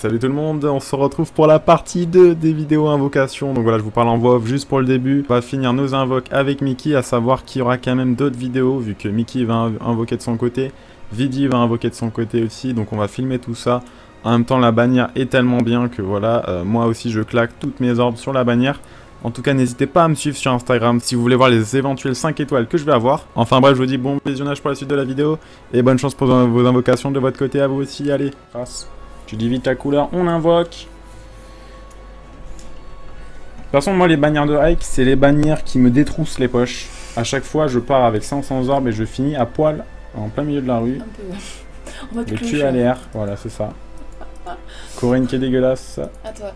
Salut tout le monde, on se retrouve pour la partie 2 des vidéos invocations. Donc voilà, je vous parle en voix off juste pour le début. On va finir nos invoques avec Mickey, à savoir qu'il y aura quand même d'autres vidéos vu que Mickey va invoquer de son côté, Vidi va invoquer de son côté aussi, donc on va filmer tout ça. En même temps, la bannière est tellement bien que voilà, moi aussi je claque toutes mes orbes sur la bannière. En tout cas, n'hésitez pas à me suivre sur Instagram si vous voulez voir les éventuelles 5 étoiles que je vais avoir. Enfin bref, je vous dis bon visionnage pour la suite de la vidéo et bonne chance pour vos invocations de votre côté à vous aussi. Allez, passe. Tu dis vite la couleur, on invoque. De toute façon, moi, les bannières de Hike, c'est les bannières qui me détroussent les poches. À chaque fois, je pars avec 500 orbes et je finis à poil, en plein milieu de la rue. Le cul à l'air, voilà, c'est ça. Corinne qui est dégueulasse. À toi.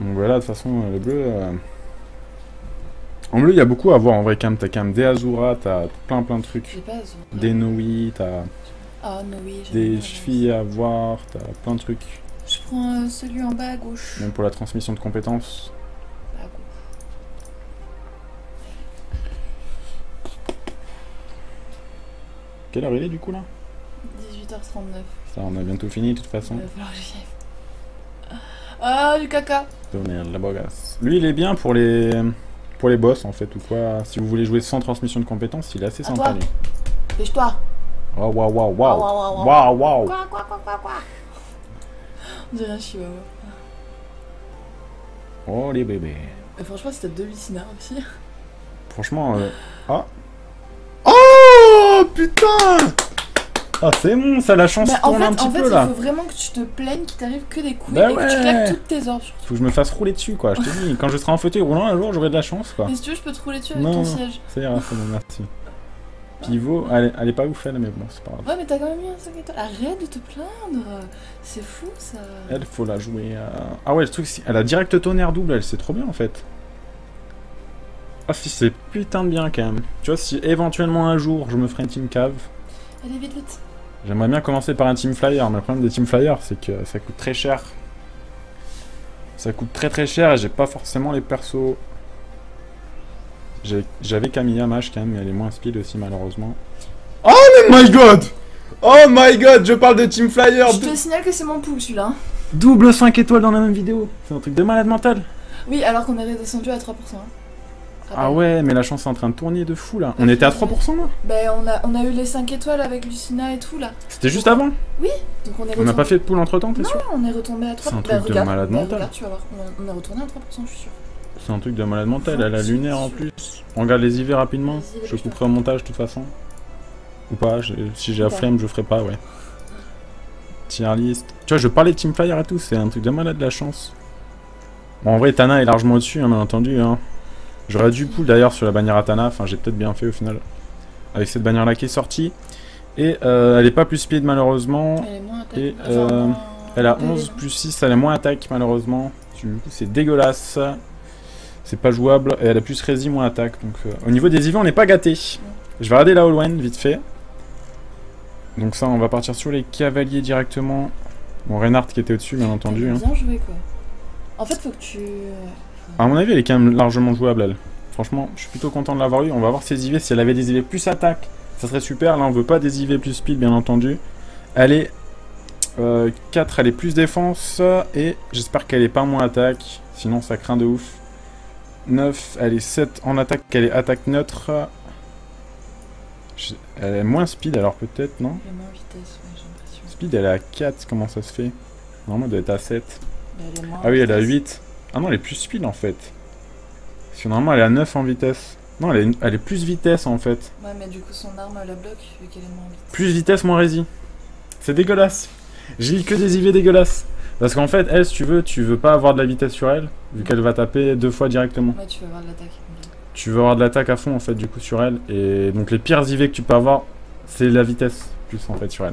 Donc voilà, de toute façon, le bleu... En bleu, il y a beaucoup à voir, en vrai, quand même. T'as quand même des Azura, t'as plein de trucs. Pas des Noé, t'as... Ah non, oui, des chevilles à voir, t'as plein de trucs. Je prends celui en bas à gauche. Même pour la transmission de compétences. À gauche. Quelle heure il est du coup là? 18h39. Ça, on a bientôt fini de toute façon. Il va falloir que j'y aille. Ah, du caca. Donnel, la bogasse. Lui, il est bien pour les boss en fait ou quoi. Si vous voulez jouer sans transmission de compétences, il est assez sympa. Pêche-toi. Waouh, waouh, waouh, waouh, waouh, waouh. Quoi. On dirait un chihuahua. Oh les bébés. Et franchement, c'était deux Lucina aussi. Franchement, ah. Oh putain. Ah c'est bon, ça la chance tourne un petit peu là. En fait, il faut vraiment que tu te plaignes qu'il t'arrive que des coups et que tu claques toutes tes orbes. Faut que je me fasse rouler dessus quoi, je te dis. Quand je serai en fauteuil roulant un jour, j'aurai de la chance quoi. Et si tu veux, je peux te rouler dessus avec ton siège. C'est bon, merci. Pivot, elle est pas ouf elle, mais bon, c'est pas grave. Ouais, mais t'as quand même eu un 5 étoiles. Arrête de te plaindre. C'est fou ça. Elle, faut la jouer. Ah ouais, le truc, elle a direct tonnerre double, elle, c'est trop bien en fait. Ah si, c'est putain de bien quand même. Tu vois, si éventuellement un jour je me ferai une team cave. Allez, vite. J'aimerais bien commencer par un team flyer, mais le problème des team flyers, c'est que ça coûte très cher. Ça coûte très cher et j'ai pas forcément les persos. J'avais Camilla Mage quand même, mais elle est moins speed aussi malheureusement. Oh my god! Oh my god, je parle de Team Flyer. Je te signale que c'est mon pool celui-là. Double 5 étoiles dans la même vidéo. C'est un truc de malade mental. Oui, alors qu'on avait descendu à 3%. Ah ouais, mais la chance est en train de tourner de fou là. On était à 3% là. Bah on a eu les 5 étoiles avec Lucina et tout là. C'était juste avant. Oui, donc on est retombé. On n'a pas fait de pool entre temps, t'es sûr? Non, on est retombé à 3%. C'est un truc de malade mental. Tu vas voir, on est retourné à 3%, je suis sûr. C'est un truc de malade mental, elle a la lunaire en plus. On regarde les hivers rapidement, je couperai au montage de toute façon. Ou pas, si j'ai la flemme, je ferai pas, ouais. Tier list. Tu vois, je parlais de Team Flyer et tout, c'est un truc de malade la chance. Bon, en vrai, Tana est largement au-dessus, hein, bien entendu. Hein. J'aurais dû pool d'ailleurs sur la bannière à Tana, enfin j'ai peut-être bien fait au final. Avec cette bannière là qui est sortie. Et elle est pas plus speed malheureusement. Elle est moins attaque. Et, elle a 11 plus 6, elle est moins attaque malheureusement. Du coup, c'est dégueulasse. C'est pas jouable, et elle a plus rési, moins attaque. Donc au niveau des IV, on n'est pas gâté. Je vais regarder la Allwine vite fait. Donc ça, on va partir sur les cavaliers directement. Bon, Reinhardt qui était au-dessus, bien entendu. Bien joué, quoi. En fait, faut que tu... À mon avis, elle est quand même largement jouable, elle. Franchement, je suis plutôt content de l'avoir eu. On va voir ses IV. Si elle avait des IV plus attaque, ça serait super. Là, on veut pas des IV plus speed, bien entendu. Elle est 4, elle est plus défense. Et j'espère qu'elle est pas moins attaque. Sinon, ça craint de ouf. 9, elle est 7 en attaque, elle est attaque neutre. Elle est moins speed alors peut-être, non? Elle est moins vitesse, ouais, j'ai l'impression. Speed, elle est à 4, comment ça se fait? Normalement, elle doit être à 7. Ah oui, vitesse. Elle est à 8. Ah non, elle est plus speed en fait. Parce que normalement, elle est à 9 en vitesse. Non, elle est plus vitesse en fait. Ouais, mais du coup, son arme, elle la bloque vu qu'elle est moins vitesse. Plus vitesse, moins rési. C'est dégueulasse. J'ai eu que des IV dégueulasses. Parce qu'en fait, elle, si tu veux, pas avoir de la vitesse sur elle, vu qu'elle va taper deux fois directement. Ouais, tu veux avoir de l'attaque. Tu veux avoir de l'attaque à fond, en fait, du coup, sur elle. Et donc, les pires IV que tu peux avoir, c'est la vitesse, plus, en fait, sur elle.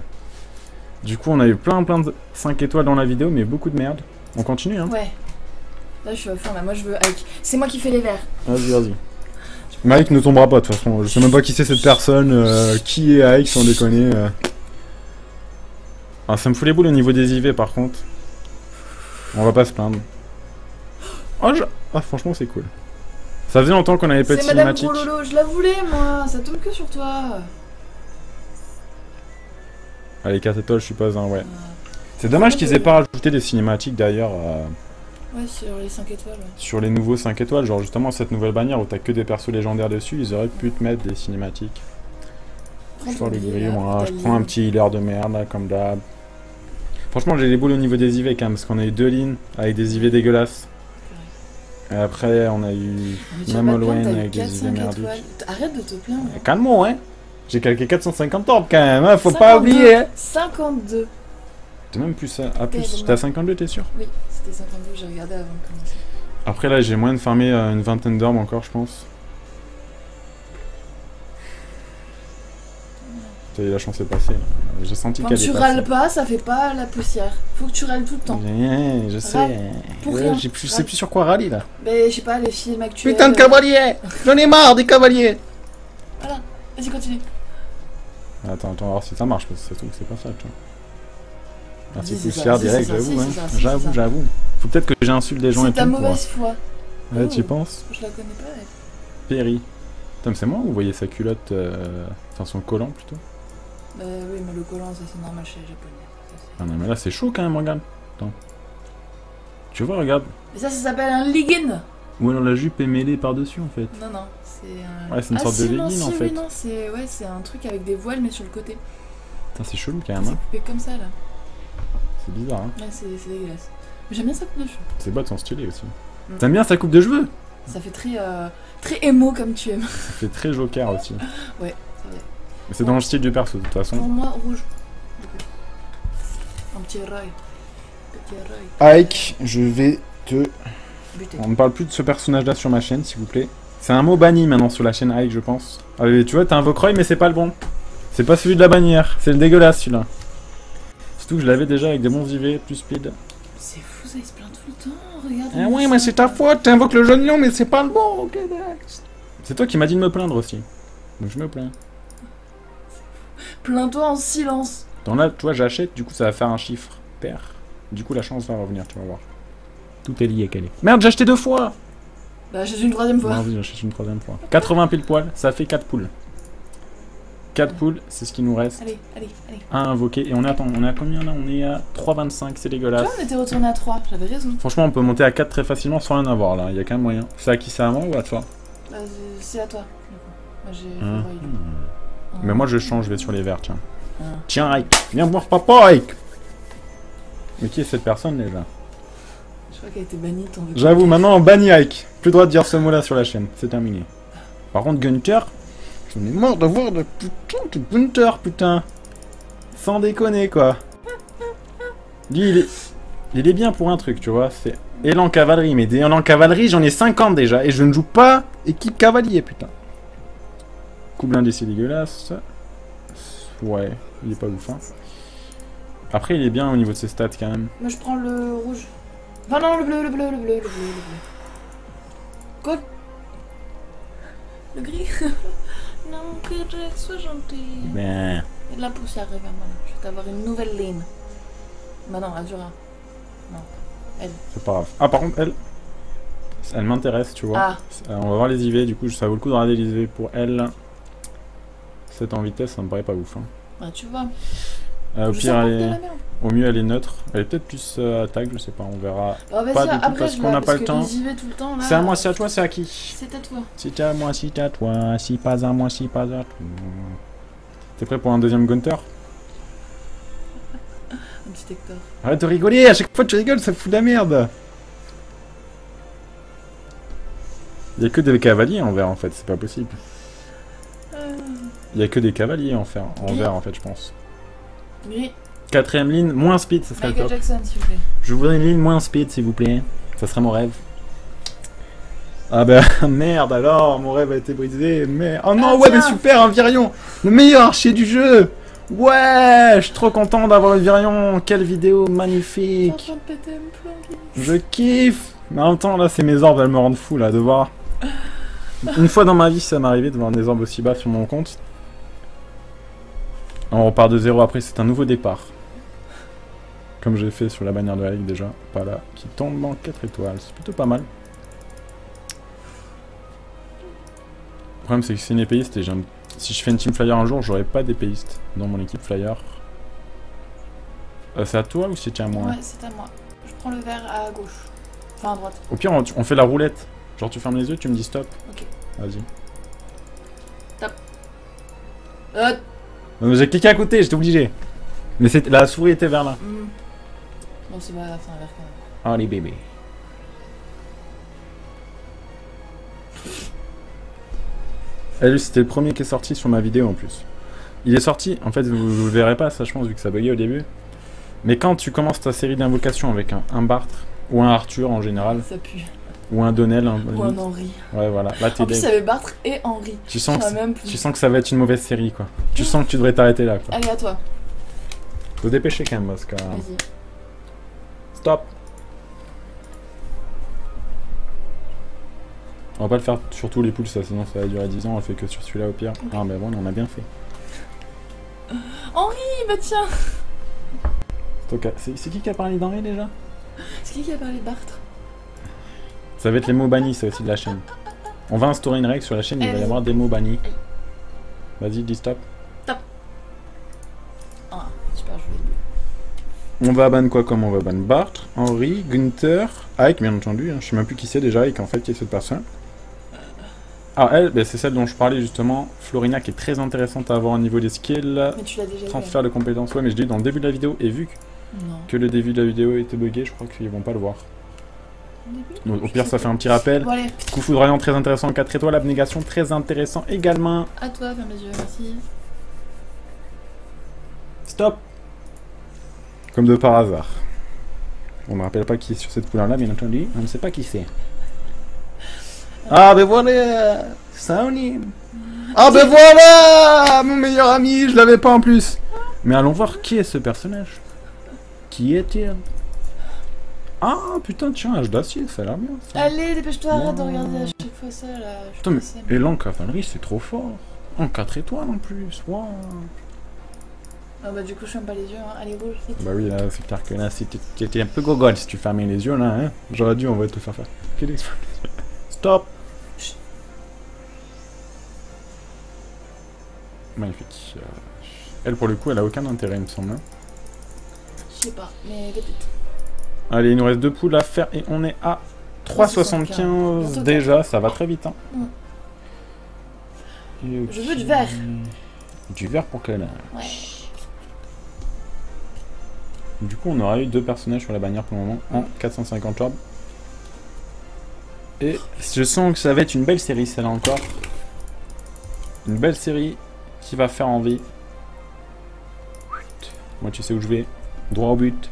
Du coup, on a eu plein de 5 étoiles dans la vidéo, mais beaucoup de merde. On continue, hein? Ouais. Là, je suis au fond, là. Moi, je veux Ike. C'est moi qui fais les verts. Vas-y. Mike ne tombera pas, de toute façon. Je sais même pas qui c'est cette personne. Qui est Ike, sans déconner. Ah, ça me fout les boules au niveau des IV, par contre. On va pas se plaindre. Oh, ah, franchement, c'est cool. Ça faisait longtemps qu'on avait pas de cinématique. C'est Madame Grololo, je la voulais, moi. Ça tombe que sur toi. Allez, 4 étoiles, je suppose, hein, ouais. C'est dommage qu'ils aient pas rajouté des cinématiques d'ailleurs. Ouais, sur les 5 étoiles. Ouais. Sur les nouveaux 5 étoiles, genre justement cette nouvelle bannière où t'as que des persos légendaires dessus, ils auraient pu te mettre des cinématiques. Je sors le grillon, moi, je prends un petit healer de merde là, comme d'hab. Franchement, j'ai les boules au niveau des IV quand même, parce qu'on a eu deux lignes avec des IV dégueulasses. Et après, on a eu même Allwine avec des IV merdiques. Arrête de te plaindre. Hein. Calme-moi, hein. J'ai calqué 450 orbes quand même, hein, faut pas oublier. 52. T'es même plus à plus. T'as 52, t'es sûr? Oui, c'était 52, j'ai regardé avant de commencer. Après, là, j'ai moyen de farmer une vingtaine d'orbes encore, je pense. La chance est passée. J'ai senti qu'elle est passée. Quand tu râles pas, ça fait pas la poussière. Faut que tu râles tout le temps. Yeah, je sais. Je sais plus sur quoi râler là. Mais je sais pas, les films actuels. Putain de cavalier. J'en ai marre des cavaliers. Voilà, vas-y, continue. Attends, on va voir si ça marche parce que c'est tout, c'est pas ça. Merci poussière direct, j'avoue. J'avoue, j'avoue. Faut peut-être que j'insulte des gens et tout. C'est ta mauvaise foi. Ouais, tu penses? Je la connais pas. Perry. Putain, c'est moi ou vous voyez sa culotte, enfin son collant plutôt? Oui, mais le collant, ça c'est normal chez les japonais. Ah non, mais là c'est chaud quand même, regarde. Attends. Tu vois, regarde. Mais ça, ça s'appelle un legging. Ou alors la jupe est mêlée par-dessus en fait. Non, non, c'est un... Ouais, c'est une sorte de legging en fait. Oui, non, c'est un truc avec des voiles mais sur le côté. Putain, c'est chelou quand même. C'est coupé comme ça là. C'est bizarre, hein. Ouais, c'est dégueulasse. Mais j'aime bien sa coupe de cheveux. Ses bottes sont stylées aussi. Mm. T'aimes bien sa coupe de cheveux? Ça fait très, très émo comme tu aimes. Ça fait très joker aussi. Ouais, c'est vrai. Mais c'est dans le style du perso de toute façon. Pour moi, rouge. Un petit Roy. Ike, je vais te... buter. On ne parle plus de ce personnage-là sur ma chaîne, s'il vous plaît. C'est un mot banni maintenant sur la chaîne Ike, je pense. Allez, tu vois, t'as invoqué Roy, mais c'est pas le bon. C'est pas celui de la bannière. C'est le dégueulasse, celui-là. Surtout que je l'avais déjà avec des bons IV, plus speed. C'est fou, ça, il se plaint tout le temps. Eh oui, mais c'est ta faute, t'invoques le jeune lion, mais c'est pas le bon, ok. C'est toi qui m'as dit de me plaindre aussi. Donc je me plains. Plains-toi en silence. T'en là, toi j'achète, du coup ça va faire un chiffre pair. Du coup la chance va revenir, tu vas voir. Tout est lié, calé. Merde, j'ai acheté deux fois. Bah j'achète une troisième fois. Vas-y, j'achète une troisième fois. 80 pile poil, ça fait 4 poules. 4 poules, c'est ce qui nous reste. Allez, allez, allez. À invoquer. Et on attend, on est à combien là? On est à 3,25, c'est dégueulasse. Là, on était retourné à 3, j'avais raison. Franchement, on peut monter à 4 très facilement sans rien avoir là, il y a quand même moyen. C'est à qui? C'est à moi ou à toi? C'est à toi. Moi, mais moi je change, je vais sur les verts, tiens. Tiens, Ike, viens voir papa, Ike. Mais qui est cette personne déjà? Je crois qu'elle a été bannie, t'en veux. J'avoue, maintenant on bannit Ike. Plus le droit de dire ce mot là sur la chaîne, c'est terminé. Par contre, Gunter. On est mort d'avoir de putain de Gunter, putain. Sans déconner, quoi. Lui, il est bien pour un truc, tu vois. C'est élan cavalerie, mais des élan cavalerie, j'en ai 50 déjà. Et je ne joue pas équipe cavalier, putain. Coup blindé, c'est dégueulasse. Ouais, il est pas ouf, hein. Après, il est bien au niveau de ses stats, quand même. Moi, je prends le rouge. Enfin, non, le bleu. Quoi? Le gris. Non, que sois gentil. Ben. Et de la poussière, regarde-moi là. Je vais t'avoir une nouvelle ligne. Bah non, Azura. Non, elle. C'est pas grave. Ah, par contre, elle. Elle m'intéresse, tu vois. Ah. On va voir les IV, du coup, ça vaut le coup de regarder les IV pour elle. C'est en vitesse, ça me paraît pas ouf. Hein. Bah, tu vois. Au pire, elle est... au mieux, elle est neutre. Elle est peut-être plus attaque, je sais pas, on verra. Bah, pas du tout, après, parce qu'on n'a pas le temps. C'est à moi, c'est à toi, c'est à qui? C'est à toi. C'est à moi, c'est à toi. Si pas à moi, si pas à toi. T'es prêt pour un deuxième Gunter? Un petit Hector. Arrête de rigoler, à chaque fois tu rigoles, ça fout de la merde. Il n'y a que des cavaliers en vert en fait, c'est pas possible. Il n'y a que des cavaliers en vert en fait, je pense. Oui. Quatrième ligne, moins speed, ça serait Michael le top. Jackson, s'il vous plaît. Je voudrais une ligne moins speed, s'il vous plaît. Ça serait mon rêve. Ah bah merde alors, mon rêve a été brisé. Mais... oh non, ah, ouais, tiens. Mais super, un Virion. Le meilleur archer du jeu. Ouais, je suis trop content d'avoir le Virion. Quelle vidéo magnifique. Je kiffe. Mais en même temps, là, c'est mes orbes, elles me rendent fou, là, de voir. Une fois dans ma vie, ça m'est arrivé de voir des orbes aussi bas sur mon compte. On repart de zéro après, c'est un nouveau départ. Comme j'ai fait sur la bannière de la Ligue déjà. Pas là, qui tombe en 4 étoiles. C'est plutôt pas mal. Le problème c'est que c'est une épéiste et si je fais une team flyer un jour, j'aurai pas d'épéiste dans mon équipe flyer. C'est à toi ou c'est à moi? Ouais, c'est à moi. Je prends le verre à gauche. Enfin à droite. Au pire, on fait la roulette. Genre tu fermes les yeux, tu me dis stop. Ok. Vas-y. Top. J'ai cliqué à côté, j'étais obligé. Mais la souris était vers là. Mm. Bon, c'est pas grave, c'est un verre quand même. Allez, bébé. Et lui, c'était le premier qui est sorti sur ma vidéo en plus. Il est sorti, en fait, vous le verrez pas, ça je pense, vu que ça buguait au début. Mais quand tu commences ta série d'invocations avec un Bartre, ou un Arthur en général, ça pue. Ou un Donnel, ou un Henri. Ouais, voilà. Là, en plus, il y avait Bartre et Henri. Tu sens que ça va être une mauvaise série, quoi. Tu sens que tu devrais t'arrêter là, quoi. Allez, à toi. Faut dépêcher quand même, parce que... Vas-y. Stop. On va pas le faire sur tous les poules, ça, sinon ça va durer 10 ans, on le fait que sur celui-là au pire. Okay. Ah, bah bon, on a bien fait. Henri, bah tiens. C'est qui a parlé d'Henri déjà? C'est qui a parlé de Bartre? Ça va être les mots bannis, c'est aussi de la chaîne. On va instaurer une règle sur la chaîne, il va y avoir des mots bannis. Vas-y, dis stop. Stop. Ah, super, je voulais le. On va ban quoi comme on va ban Bartre, Henri, Gunter, Ike, bien entendu, hein, je sais même plus qui c'est déjà, Ike en fait, qui est cette personne. Ah, elle, bah, c'est celle dont je parlais justement, Florina, qui est très intéressante à avoir au niveau des skills. Mais tu l'as déjà transfert de compétences, ouais, mais je l'ai dit dans le début de la vidéo, et vu que le début de la vidéo était bugué, je crois qu'ils vont pas le voir. Donc, au pire, ça fait un petit rappel. Bon, coup foudroyant, très intéressant, 4 étoiles, abnégation, très intéressant également. À toi, ferme les yeux, merci. Stop! Comme de par hasard. On ne me rappelle pas qui est sur cette couleur-là, bien entendu, on ne sait pas qui c'est. Ah ben voilà, Saonim. Ah ben voilà, mon meilleur ami, je l'avais pas en plus. Mais allons voir qui est ce personnage. Qui est-il? Ah putain, tiens, âge d'acier, ça a l'air bien ça. Allez, dépêche-toi, arrête de regarder à chaque fois ça là. Putain, mais et l'encavallerie, c'est trop fort. En 4 étoiles en plus, waouh. Ah bah du coup, je ferme pas les yeux, hein. Allez, roule. Bah oui, là, c'est clair que là, t'étais un peu gogol si tu fermais les yeux là, hein. J'aurais dû, on va te faire faire. Quelle expérience. Stop. Magnifique. Elle, pour le coup, elle a aucun intérêt, il me semble. Je sais pas, mais peut-être. Allez, il nous reste 2 poules à faire et on est à 3,75 déjà. Ça va très vite. Hein. Mm. Okay. Je veux du verre. Du verre pour qu'elle... Ouais. Du coup, on aura eu 2 personnages sur la bannière pour le moment en 450 orbes. Et je sens que ça va être une belle série, celle-là encore. Une belle série qui va faire envie. Moi, tu sais où je vais. Droit au but.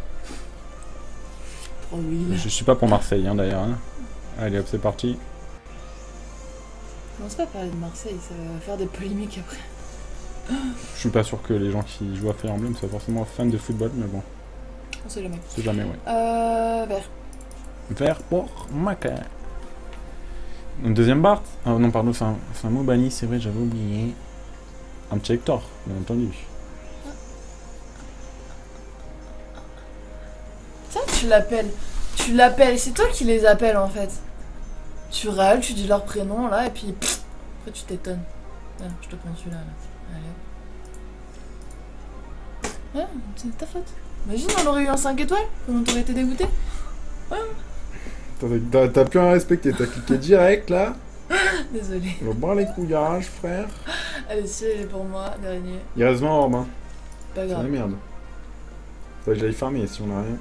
Oh oui. Je suis pas pour Marseille, hein, d'ailleurs. Hein. Allez, hop, c'est parti. Je commence pas à parler de Marseille, ça va faire des polémiques après. Je suis pas sûr que les gens qui jouent à Fire Emblem soient forcément fans de football, mais bon. On sait jamais. C'est jamais, ouais. Vert. Vert pour Maca. Une deuxième Barre. Ah non, pardon, c'est un mot banni, c'est vrai, j'avais oublié. Un petit Hector, bien entendu. Ça, tu l'appelles. Tu l'appelles, c'est toi qui les appelles en fait. Tu râles, tu dis leur prénom là, et puis pff, après tu t'étonnes. Ah, je te prends celui-là. Allez. Ouais, c'est ta faute. Imagine, on aurait eu un 5 étoiles, on t'aurait été dégoûté. Ouais. T'as plus à respecter, t'as cliqué direct là. Désolé. Je prends les coups garage, frère. Allez, si elle est pour moi, dernier. Il reste 20 orbes, hein. Pas grave. C'est la merde. Faut que j'aille farmer si on a rien.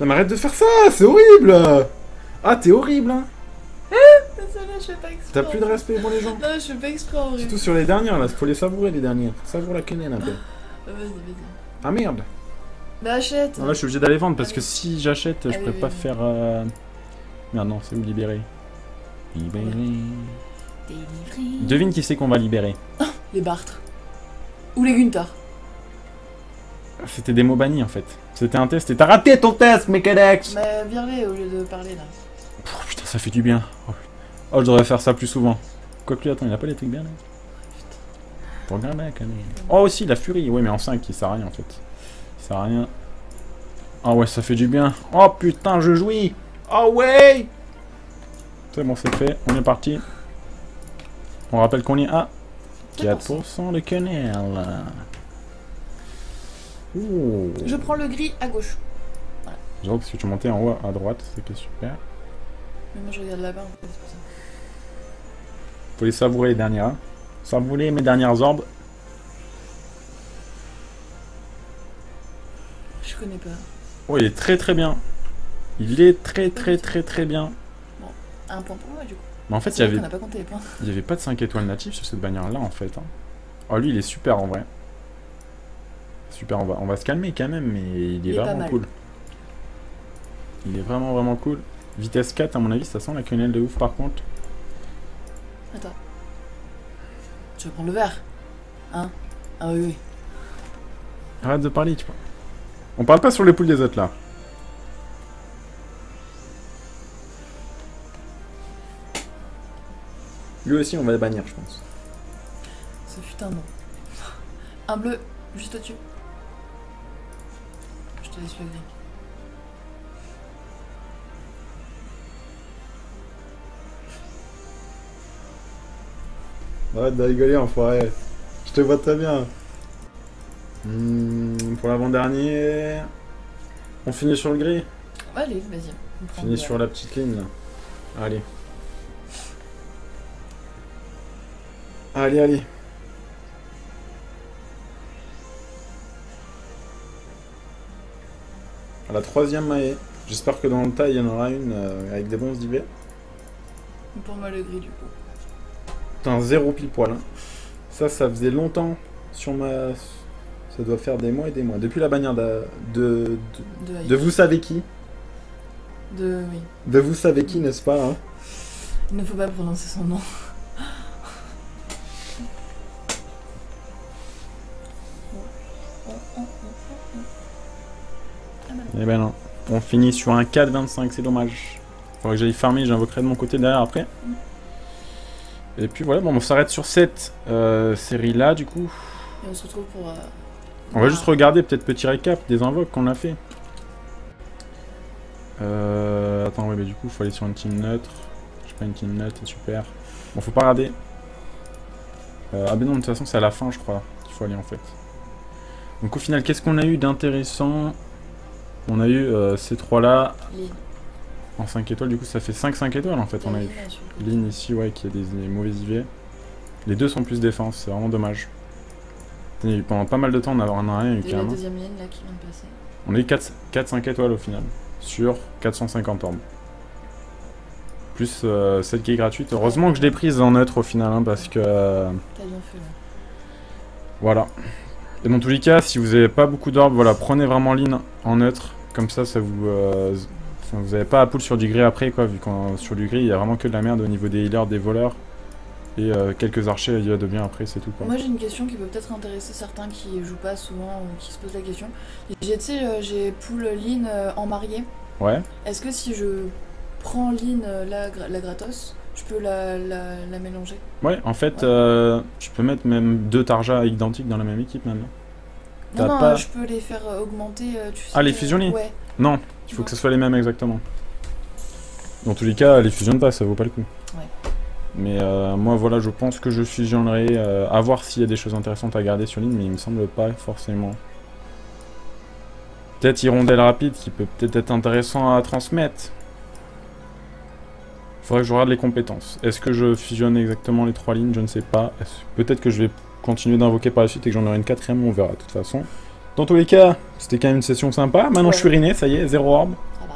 Non, mais arrête de faire ça, c'est horrible. Ah, t'es horrible, hein. Désolé, je fais pas exprès. T'as plus de respect pour les gens. Non, je fais pas exprès, horrible. Surtout sur les dernières là, faut les savourer les dernières. Savoure la quenelle un peu. Vas-y, vas-y. Ah merde. Bah achète. Là je suis obligé d'aller vendre parce que si j'achète je pourrais pas faire... Merde non, c'est où libérer? Libérer... Délivrer... Devine qui c'est qu'on va libérer. Les Bartres. Ou les Gunter. C'était des mots bannis en fait. C'était un test et t'as raté ton test, Mecadex. Mais virez au lieu de parler là. Oh, putain ça fait du bien. Oh je devrais faire ça plus souvent. Quoique attends, il a pas les trucs bien là. Regarde là quand même. Oh aussi la furie, oui mais en 5 il sert à rien en fait. Ça rien. Ah ouais, ça fait du bien. Oh putain, je jouis. Oh ouais. C'est bon, c'est fait. On est parti. On rappelle qu'on est à 4% de quenelle. Ouh. Je prends le gris à gauche. Voilà. J'avoue que si tu montais en haut à droite, c'était super. Mais moi je regarde là-bas, en fait, c'est pour ça. Faut les savourer les dernières. Hein. Savourer mes dernières orbes. Je connais pas. Oh, il est très très bien. Il est très très très très bien. Bon, un point pour moi du coup. Mais en fait, il y avait... il y avait pas de 5 étoiles natives sur cette bannière là en fait. Hein. Oh, lui il est super en vrai. Super, on va se calmer quand même, mais il est vraiment cool. Il est vraiment vraiment cool. Vitesse 4 à mon avis, ça sent la quenelle de ouf par contre. Attends. Tu veux prendre le verre? Hein? Ah oui oui. Arrête de parler, tu vois. On parle pas sur les poules des autres là. Lui aussi on va le bannir je pense. Ce fut un nom. Un bleu juste au-dessus. Je te laisse le gris. Arrête de rigoler, enfoiré. Je te vois très bien. Pour l'avant-dernier... On finit sur le gris. Allez, vas-y. On finit sur la petite ligne, là. Allez. Allez, allez. À la troisième maille. J'espère que dans le tas, il y en aura une avec des bons d'IB. Pour moi, le gris, du coup. Putain, zéro pile poil. Hein. Ça faisait longtemps sur ma... Ça doit faire des mois et des mois. Depuis la bannière de vous savez qui. De... oui. De vous savez qui, n'est-ce pas hein. Il ne faut pas prononcer son nom. Eh ben non. On finit sur un 4-25, c'est dommage. Faudrait que j'aille farmer, j'invoquerai de mon côté derrière après. Et puis voilà, bon, on s'arrête sur cette série-là, du coup. Et on se retrouve pour... on va juste regarder, peut-être petit récap des invoques qu'on a fait. Attends, ouais, mais du coup, faut aller sur une team neutre. Je sais pas, une team neutre, c'est super. Bon, faut pas rader. Ah ben non, de toute façon, c'est à la fin, je crois, qu'il faut aller, en fait. Donc au final, qu'est-ce qu'on a eu d'intéressant? On a eu ces trois-là. En 5 étoiles, du coup, ça fait 5-5 étoiles en fait. On a eu Lyn ici, ouais, qui a des mauvais IV. Les deux sont plus défense, c'est vraiment dommage. Pendant pas mal de temps, on en a rien eu quand même. On a eu 4-5 étoiles au final, sur 450 orbes. Plus celle qui est gratuite. Heureusement que je l'ai prise en neutre au final, hein, parce que. T'as bien fait là. Voilà. Et dans tous les cas, si vous n'avez pas beaucoup d'orbes, voilà, prenez vraiment Lyn en neutre. Comme ça, ça vous. Vous n'avez pas à poule sur du gris après quoi, vu qu'en sur du gris il y a vraiment que de la merde au niveau des healers, des voleurs et quelques archers il y a de bien après c'est tout quoi. Moi j'ai une question qui peut peut-être intéresser certains qui jouent pas souvent ou qui se posent la question. J'ai poule Lyn en mariée. Ouais. Est-ce que si je prends Lyn la gratos, je peux la mélanger? Ouais en fait ouais. Je peux mettre même deux Tarja identiques dans la même équipe maintenant. Non, non pas... je peux les faire augmenter. Tu sais les fusionner? Ouais. Non, il faut que ce soit les mêmes exactement. Dans tous les cas, les fusionne pas, ça vaut pas le coup. Ouais. Mais moi, voilà, je pense que je fusionnerai. À voir s'il y a des choses intéressantes à garder sur Lyn, mais il me semble pas forcément. Peut-être Hirondelle rapide, qui peut peut-être être intéressant à transmettre. Faudrait que je regarde les compétences. Est-ce que je fusionne exactement les trois lignes? Je ne sais pas. Peut-être que je vais continuer d'invoquer par la suite et que j'en aurai une quatrième, on verra de toute façon. Dans tous les cas, c'était quand même une session sympa. Maintenant, ouais. Je suis riné, ça y est, zéro orbe. Ça va.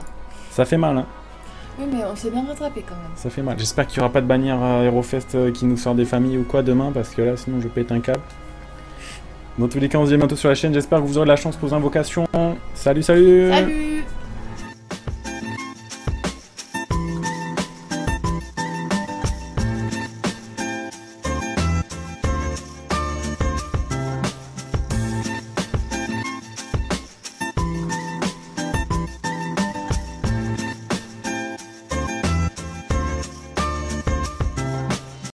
Ça fait mal, hein. Oui, mais on s'est bien rattrapé quand même. Ça fait mal. J'espère qu'il n'y aura pas de bannière Herofest qui nous sort des familles ou quoi demain, parce que là, sinon, je pète un câble. Dans tous les cas, on se dit à bientôt sur la chaîne. J'espère que vous aurez de la chance pour vos invocations. Salut, salut. Salut.